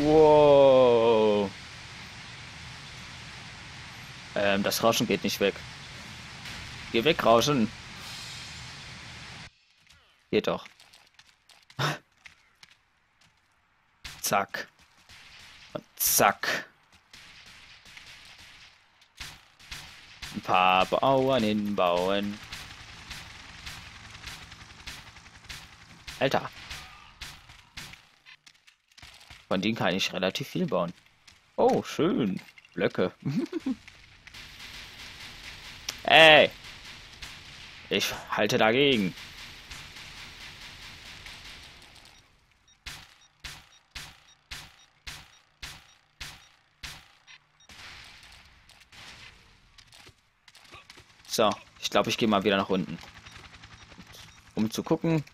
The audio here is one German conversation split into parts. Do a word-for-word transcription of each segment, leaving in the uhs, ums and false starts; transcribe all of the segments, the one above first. Wow. Ähm, das Rauschen geht nicht weg. Geh weg, Rauschen. Geht doch. Zack. Und zack. Ein paar Bauern hinbauen. Alter. Von denen kann ich relativ viel bauen. Oh, schön. Blöcke. Ey. Ich halte dagegen. So, ich glaube, ich gehe mal wieder nach unten. Um zu gucken,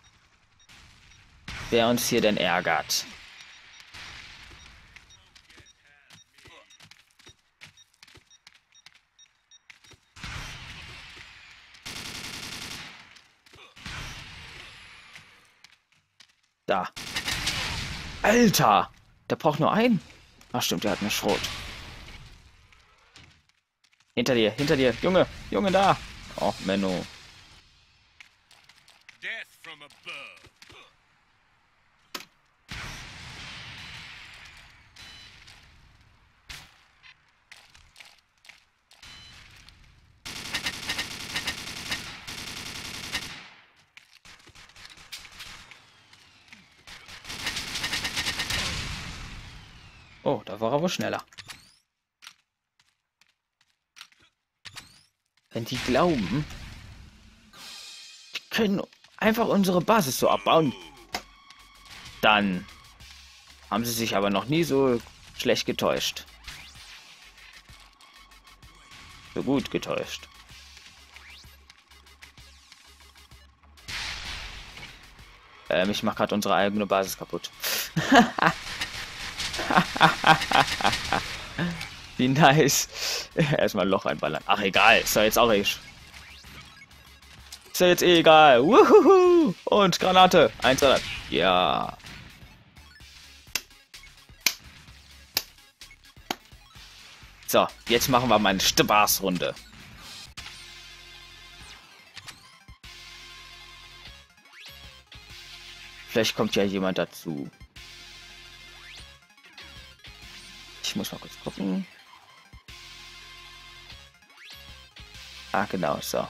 wer uns hier denn ärgert. Da. Alter! Der braucht nur einen. Ach stimmt, der hat einen Schrot. Hinter dir, hinter dir. Junge, Junge, da. Och, Menno. Oh, da war er wohl schneller. Wenn die glauben, die können einfach unsere Basis so abbauen, dann haben sie sich aber noch nie so schlecht getäuscht. So gut getäuscht. Ähm, ich mache gerade unsere eigene Basis kaputt. Wie nice. Erstmal ein Loch einballern. Ach, egal. Ist ja jetzt auch echt. Ist ja jetzt eh egal. Wuhuhu. Und Granate. Eins, zwei, drei. Ja. So, jetzt machen wir mal eine Spaßrunde. Vielleicht kommt ja jemand dazu. Ich muss mal kurz gucken. Ah, genau, so.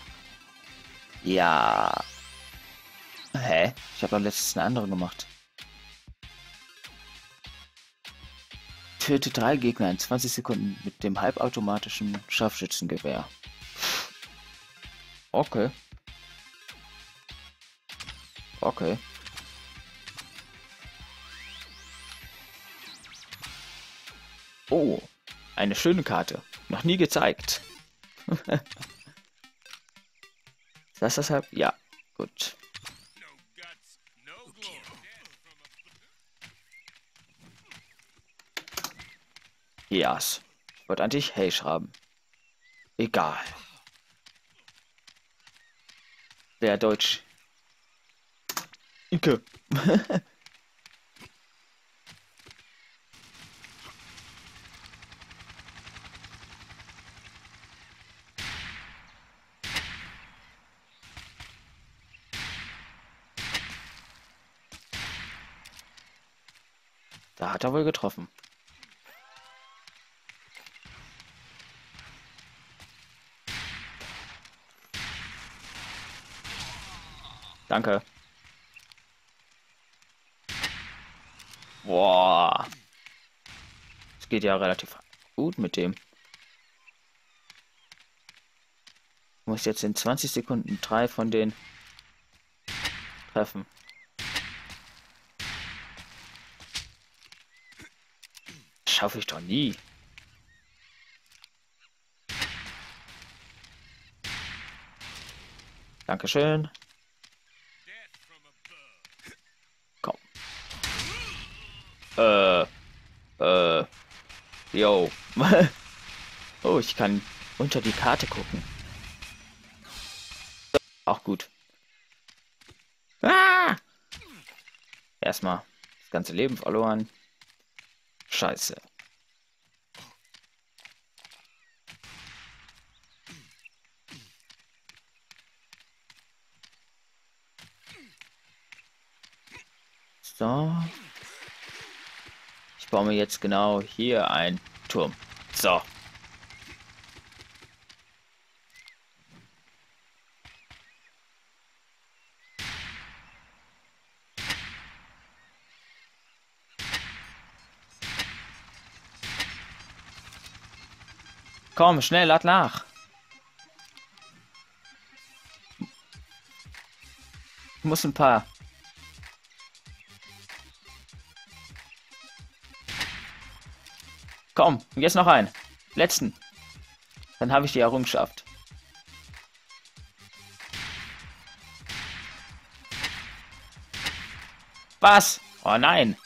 Ja. Hä? Ich habe doch letztens eine andere gemacht. Töte drei Gegner in zwanzig Sekunden mit dem halbautomatischen Scharfschützengewehr. Okay. Okay. Oh, eine schöne Karte. Noch nie gezeigt. Das deshalb? Ja, gut. Ja, yes. Ich wollte eigentlich Hey schreiben. Egal. Wer Deutsch? Icke. Da hat er wohl getroffen. Danke. Boah. Es geht ja relativ gut mit dem. Ich muss jetzt in zwanzig Sekunden drei von denen treffen. Schaffe ich doch nie. Dankeschön. Komm. Äh. Äh. Yo. Oh, ich kann unter die Karte gucken. Auch gut. Ah! Erstmal das ganze Leben verloren. Scheiße. So. Ich baue mir jetzt genau hier einen Turm. So. Komm, schnell, lad nach. Ich muss ein paar. Komm, und jetzt noch einen. Letzten. Dann habe ich die Errungenschaft. Was? Oh nein.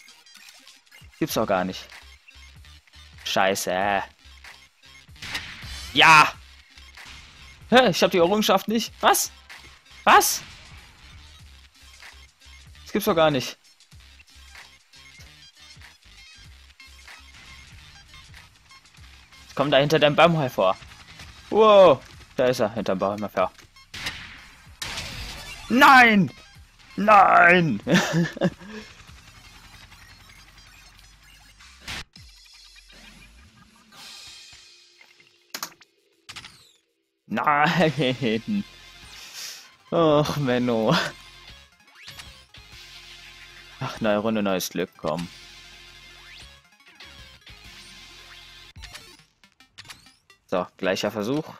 Gibt's doch gar nicht. Scheiße. Ja! Hä, ich habe die Errungenschaft nicht. Was? Was? Das gibt's doch gar nicht. Ich komm da hinter deinem Baum hervor. Wow! Da ist er, hinter dem Baum hervor. Nein! Nein! Nein! Och, Menno. Ach, neue Runde, neues Glück, komm. So, gleicher Versuch.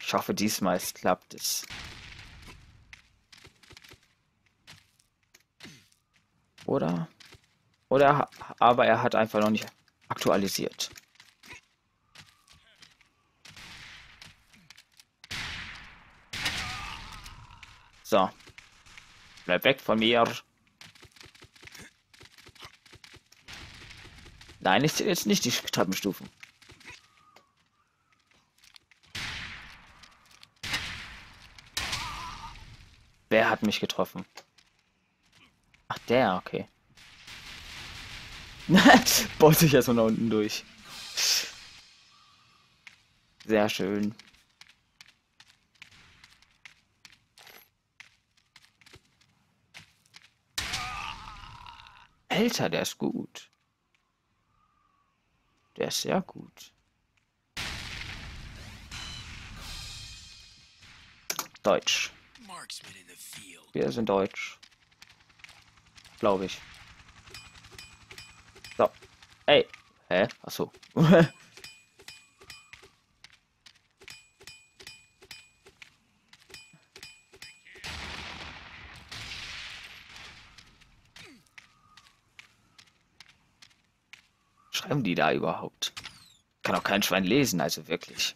Ich hoffe, diesmal klappt es. Oder? Oder, aber er hat einfach noch nicht aktualisiert. So. Bleib weg von mir. Nein, ich zähle jetzt nicht die Treppenstufen. Wer hat mich getroffen? Ach, der, okay. Baut sich erstmal nach unten durch. Sehr schön. Alter, der ist gut. Der ist sehr gut. Deutsch. Wir sind Deutsch. Glaube ich. So. Ey. Hä? Achso. Schreiben die da überhaupt? Kann auch kein Schwein lesen, also wirklich.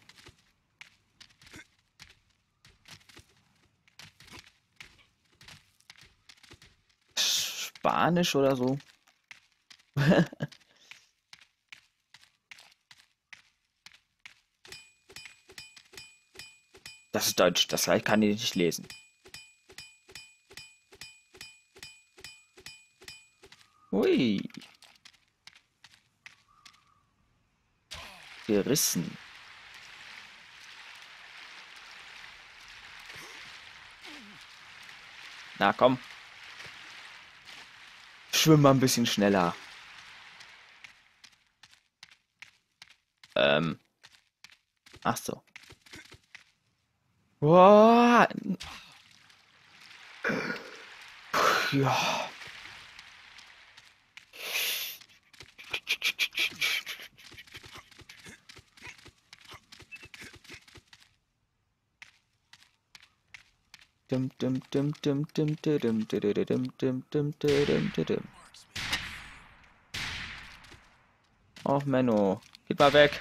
Spanisch oder so? Das ist Deutsch, das kann ich nicht lesen. Ui. Gerissen. Na komm. Schwimm mal ein bisschen schneller. Ähm. Ach so. Wow. Ja. Dum dum dum dum dum dum dum dum dum dum dum dum. Och Menno, geht mal weg.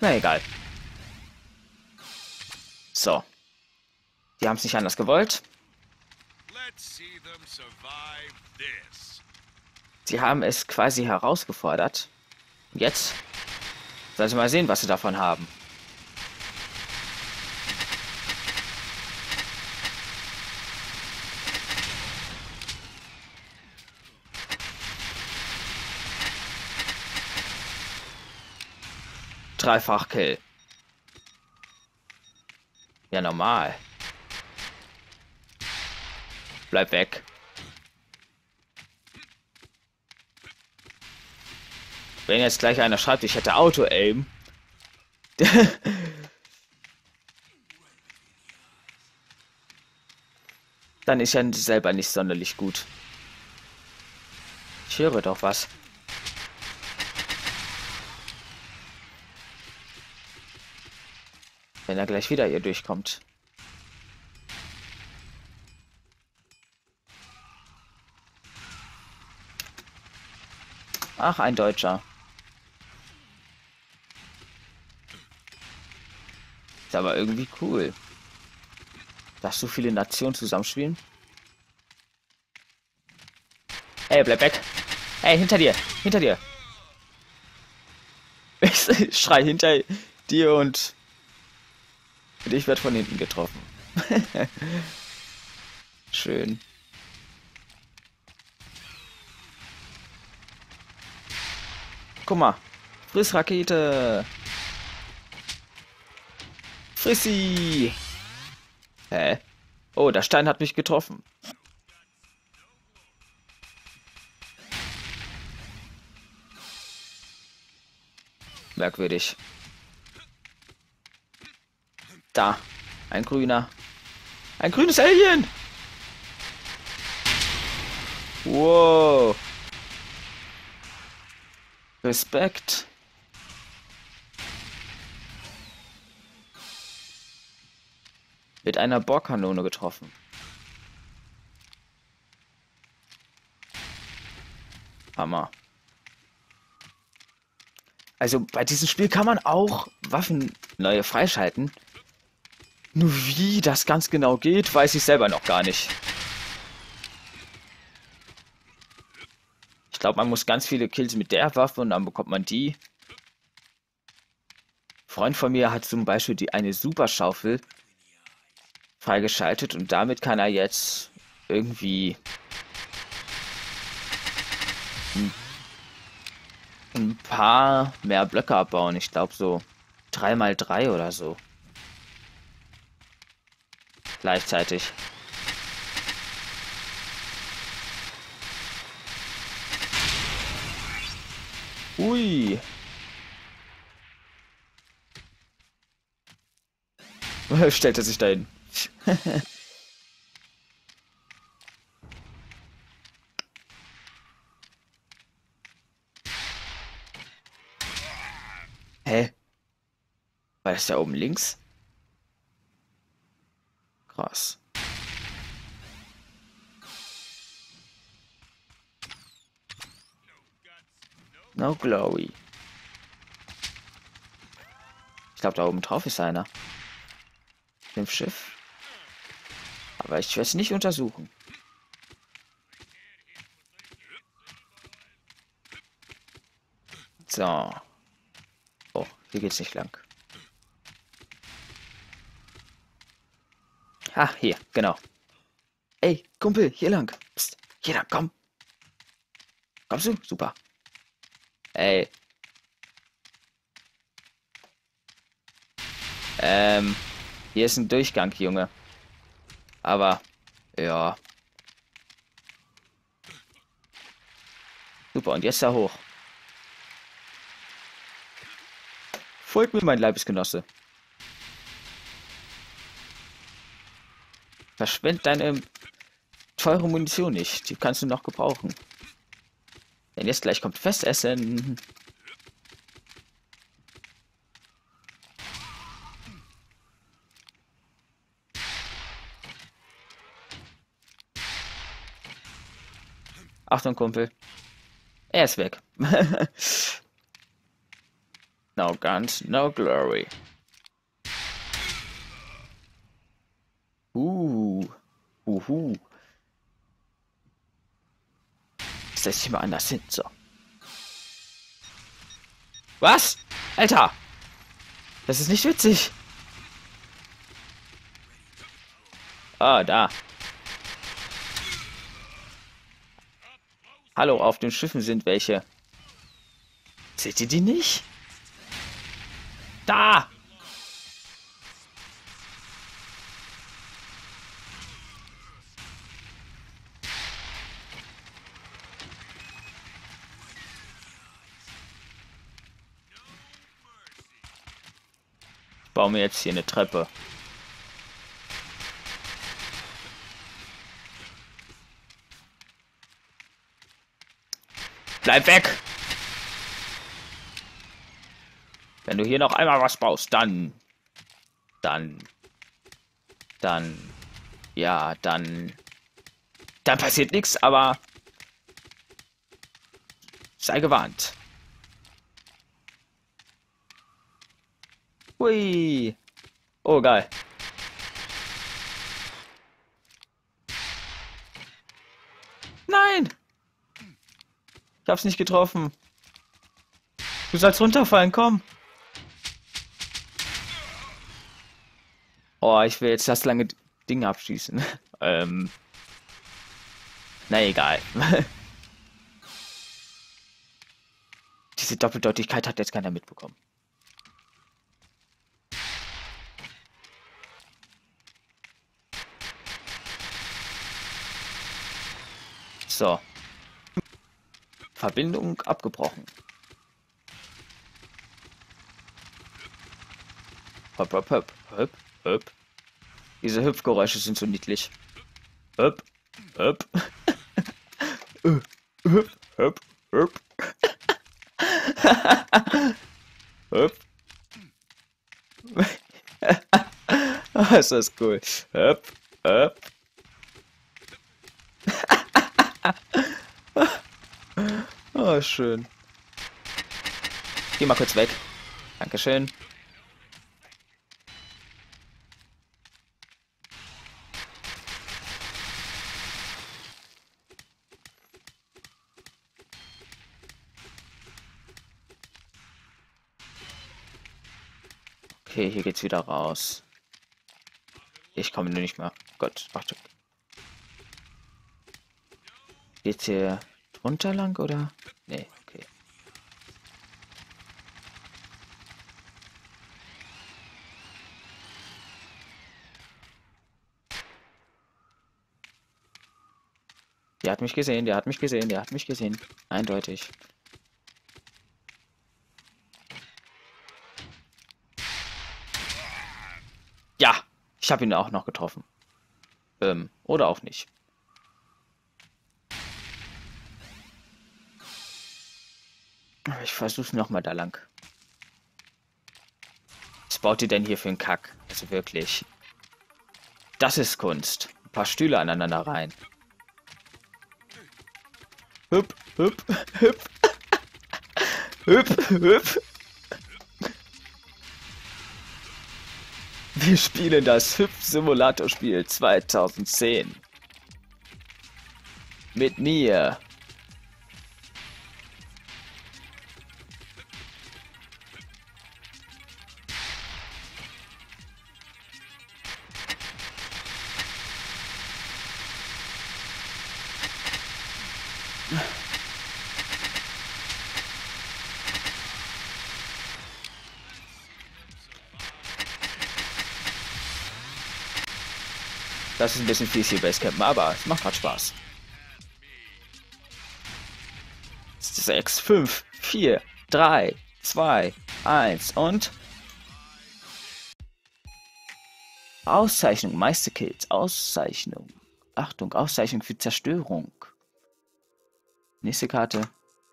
Na egal. So. Die haben es nicht anders gewollt. Sie haben es quasi herausgefordert. Und jetzt sollen sie mal sehen, was sie davon haben. Dreifach Kill. Ja, normal. Bleib weg. Wenn jetzt gleich einer schreibt, ich hätte Auto-Aim. Dann ist ja selber nicht sonderlich gut. Ich höre doch was. Wenn er gleich wieder hier durchkommt. Ach, ein Deutscher. Ist aber irgendwie cool. Darfst du viele Nationen zusammenspielen? Ey, bleib weg. Ey, hinter dir. Hinter dir. Ich schrei hinter dir und... und ich werde von hinten getroffen. Schön. Guck mal. Friss Rakete. Friss sie. Hä? Oh, der Stein hat mich getroffen. Merkwürdig. Da. Ein grüner. Ein grünes Alien. Wow. Respekt. Mit einer Bohrkanone getroffen. Hammer. Also bei diesem Spiel kann man auch Waffen neue freischalten. Nur wie das ganz genau geht, weiß ich selber noch gar nicht. Ich glaube, man muss ganz viele Kills mit der Waffe und dann bekommt man die. Ein Freund von mir hat zum Beispiel die eine Superschaufel freigeschaltet und damit kann er jetzt irgendwie ein paar mehr Blöcke abbauen. Ich glaube so drei mal drei oder so. Gleichzeitig. Ui. Stellt er sich da hin. Hä? War das da oben links? Krass. No glory. Ich glaube, da oben drauf ist einer. Im Schiff. Aber ich werde es nicht untersuchen. So. Oh, hier geht's nicht lang. Ah, hier, genau. Ey, Kumpel, hier lang. Psst, hier lang, komm. Kommst du? Super. Ey. Ähm. Hier ist ein Durchgang, Junge. Aber, ja. Super, und jetzt da hoch. Folgt mir, mein Leibesgenosse. Verschwend deine teure Munition nicht. Die kannst du noch gebrauchen. Denn jetzt gleich kommt Festessen. Achtung, Kumpel. Er ist weg. No guns, no glory. Uh. Juhu. Setz dich mal anders hin, so. Was? Alter! Das ist nicht witzig. Ah, da. Hallo, auf den Schiffen sind welche. Seht ihr die nicht? Da! Ich baue mir jetzt hier eine Treppe. Bleib weg! Wenn du hier noch einmal was baust, dann... Dann... Dann... Ja, dann... Dann passiert nichts, aber... Sei gewarnt. Hui! Oh, geil. Nein! Ich hab's nicht getroffen. Du sollst runterfallen, komm! Oh, ich will jetzt das lange Ding abschießen. ähm. Na egal. Diese Doppeldeutigkeit hat jetzt keiner mitbekommen. So. Verbindung abgebrochen. Hop, hop, hop, hop. Öp. Diese Hüpfgeräusche sind so niedlich. Öp. Öp. Öp. Öp. Öp. Öp. Öp. Oh, ist das cool. Öp. Öp. Oh, schön. Geh mal kurz weg. Dankeschön. Okay, hier geht's wieder raus. Ich komme nur nicht mehr. Gott, warte. Geht's hier drunter lang oder? Nee, okay. Der hat mich gesehen, der hat mich gesehen, der hat mich gesehen. Eindeutig. Ja, ich habe ihn auch noch getroffen. Ähm, oder auch nicht. Ich versuch's nochmal da lang. Was baut ihr denn hier für einen Kack? Also wirklich. Das ist Kunst. Ein paar Stühle aneinander rein. Hüp, hüp, hüp. Hüp, hüp. Wir spielen das Hüpf-Simulator-Spiel zweitausendzehn. Mit mir. Das ist ein bisschen fies hier Basecampen, aber es macht gerade Spaß. sechs, fünf, vier, drei, zwei, eins und... Auszeichnung, Meisterkills, Auszeichnung. Achtung, Auszeichnung für Zerstörung. Nächste Karte.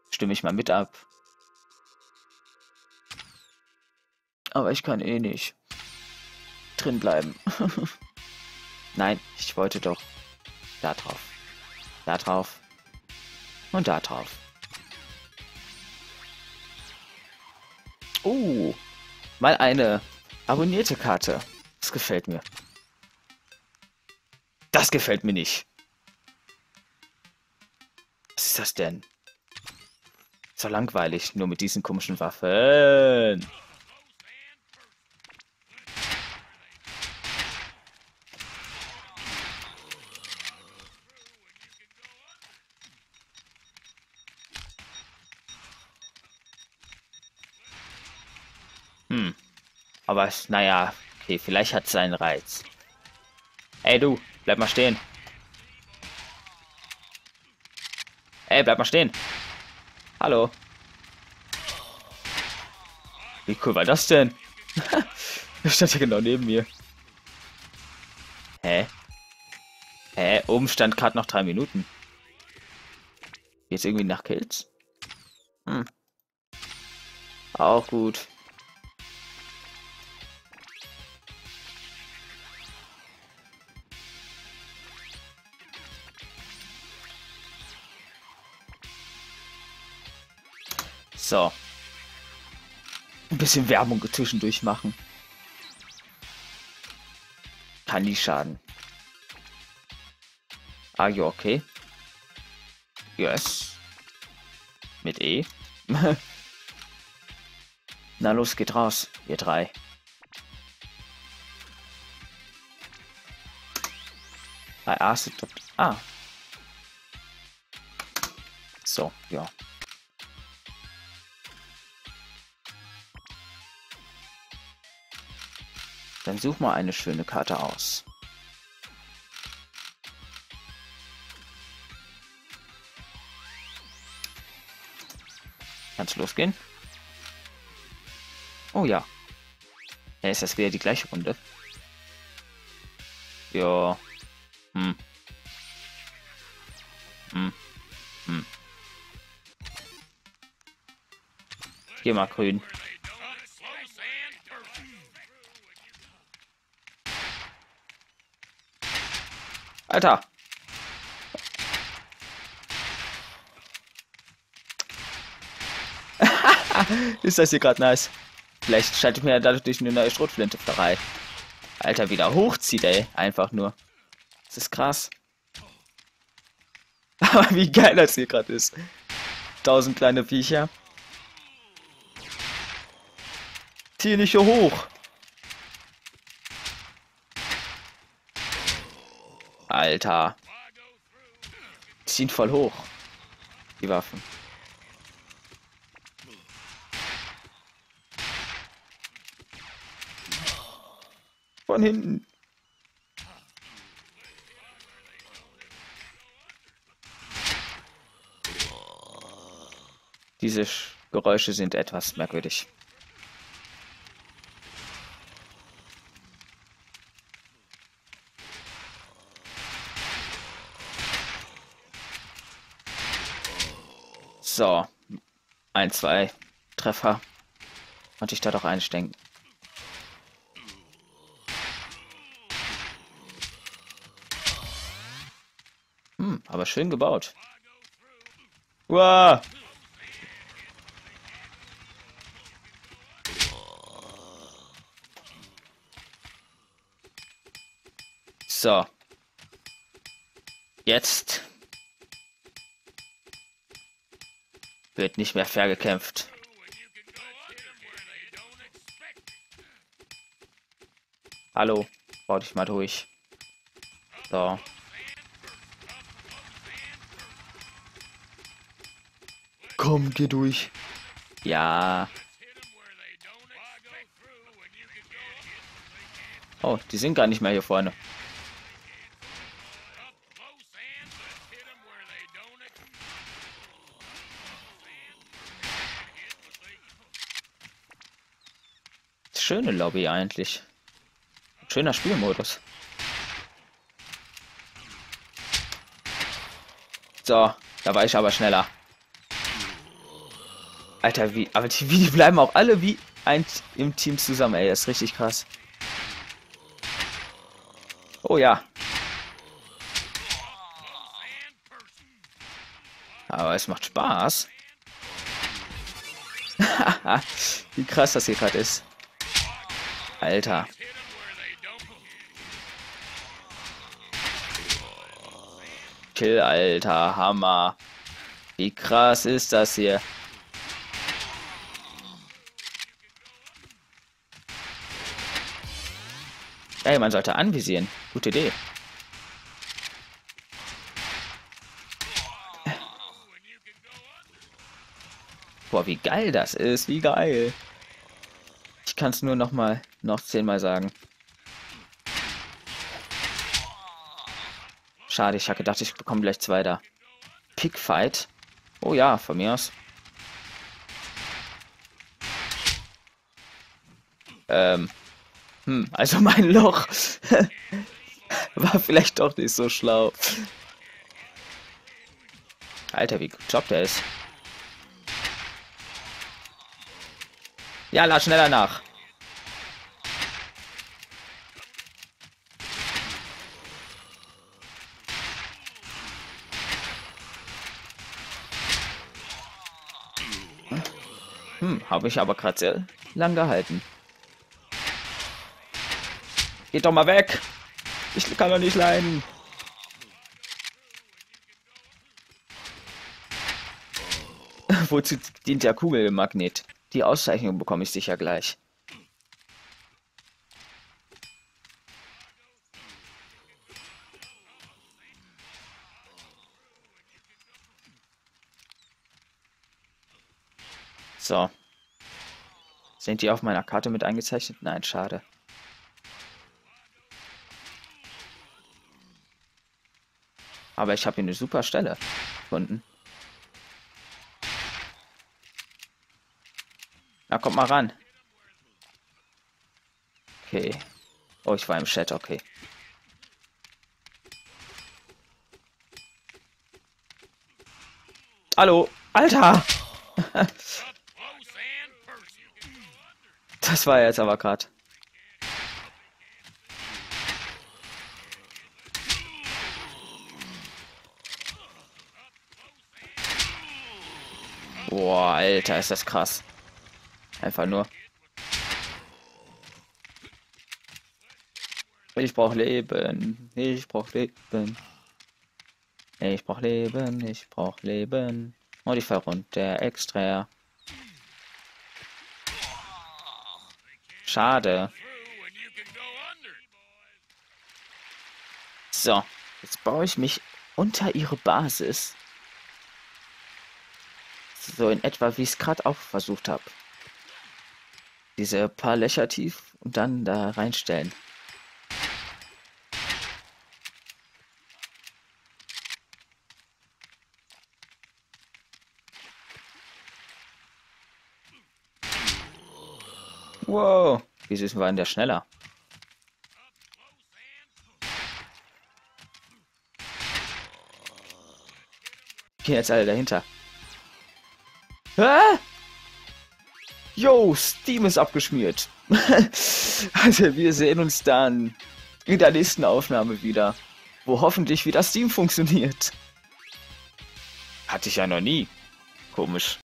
Stimme ich mal mit ab. Aber ich kann eh nicht drin bleiben. Nein, ich wollte doch da drauf, da drauf und da drauf. Oh, mal eine abonnierte Karte. Das gefällt mir. Das gefällt mir nicht. Was ist das denn? Ist doch langweilig, nur mit diesen komischen Waffen. Hm. Aber naja, okay, vielleicht hat es seinen Reiz. Ey du, bleib mal stehen. Ey, bleib mal stehen. Hallo. Wie cool war das denn? Das stand ja genau neben mir. Hä? Hä? Oben stand gerade noch drei Minuten. Jetzt irgendwie nach Kills? Hm. Auch gut. So. Ein bisschen Werbung zwischendurch machen. Kann nie schaden. Are you okay? Yes. Mit E. Na los, geht raus, ihr drei. I asked it. Ah. So, ja. Dann such mal eine schöne Karte aus. Kannst losgehen? Oh ja. Ja, ist das wieder die gleiche Runde? Ja. Hm. Hm. Hm. Geh mal grün. Alter! Ist das hier gerade nice? Vielleicht schalte ich mir ja dadurch eine neue Schrotflinte frei. Alter, wieder hochzieht, ey. Einfach nur. Das ist krass. Aber wie geil das hier gerade ist. Tausend kleine Viecher. Zieh nicht hier hoch. Alter. Ziehen voll hoch. Die Waffen. Von hinten. Diese Geräusche sind etwas merkwürdig. So, ein, zwei Treffer. Konnte ich da doch einstecken. Hm, aber schön gebaut. Uah! So. Jetzt wird nicht mehr fair gekämpft. Hallo, bau dich mal durch. So. Komm, geh durch. Ja. Oh, die sind gar nicht mehr hier vorne. Schöne Lobby eigentlich. Schöner Spielmodus. So, da war ich aber schneller. Alter, wie, aber die, wie, die bleiben auch alle wie ein im Team zusammen, ey. Das ist richtig krass. Oh ja. Aber es macht Spaß. Wie krass das hier gerade ist. Alter. Kill, Alter. Hammer. Wie krass ist das hier? Ey, man sollte anvisieren. Gute Idee. Boah, wie geil das ist. Wie geil. Ich kann es nur noch mal, noch zehnmal sagen. Schade, ich habe gedacht, ich bekomme gleich zwei da. Pickfight. Oh ja, von mir aus. Ähm. Hm, also mein Loch war vielleicht doch nicht so schlau. Alter, wie kloppt der ist. Ja, lad schneller nach. Hm, habe ich aber gerade sehr lang gehalten. Geht doch mal weg! Ich kann doch nicht leiden! Wozu dient der Kugelmagnet? Die Auszeichnung bekomme ich sicher gleich. So. Sind die auf meiner Karte mit eingezeichnet? Nein, schade. Aber ich habe hier eine super Stelle gefunden. Na, kommt mal ran. Okay. Oh, ich war im Chat, okay. Hallo, Alter! Das war jetzt aber gerade. Boah, Alter, ist das krass. Einfach nur. Ich brauch Leben. Ich brauch Leben. Ich brauch Leben. Ich brauch Leben. Und ich fall runter. Extra. Schade. So. Jetzt baue ich mich unter ihre Basis. So in etwa, wie ich es gerade auch versucht habe. Diese paar Löcher tief und dann da reinstellen. Wow, wie süß war denn der schneller? Gehen jetzt alle dahinter. Hä? Yo, Steam ist abgeschmiert. Also wir sehen uns dann in der nächsten Aufnahme wieder, wo hoffentlich wieder Steam funktioniert. Hatte ich ja noch nie. Komisch.